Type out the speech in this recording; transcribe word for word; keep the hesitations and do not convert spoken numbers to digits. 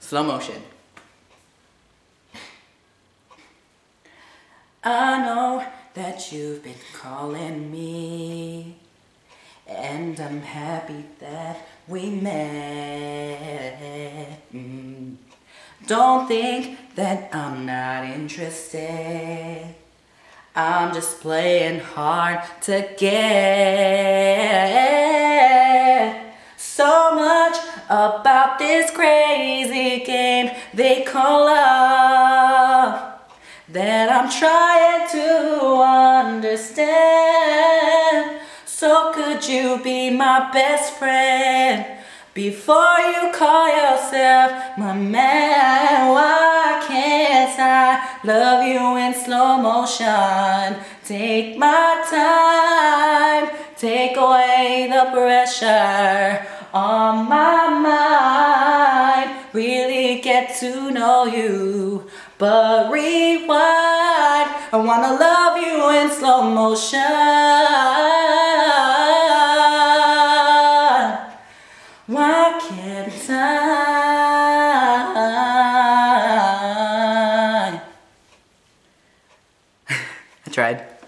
Slow motion. I know that you've been calling me, and I'm happy that we met. Mm. Don't think that I'm not interested. I'm just playing hard to get. So much about this crazy game they call love that I'm trying to understand. So could you be my best friend before you call yourself my man? Why can't I love you in slow motion? Take my time, take away the pressure on my mind. Really get to know you, but rewind. I wanna love you in slow motion. Why can't I? I tried.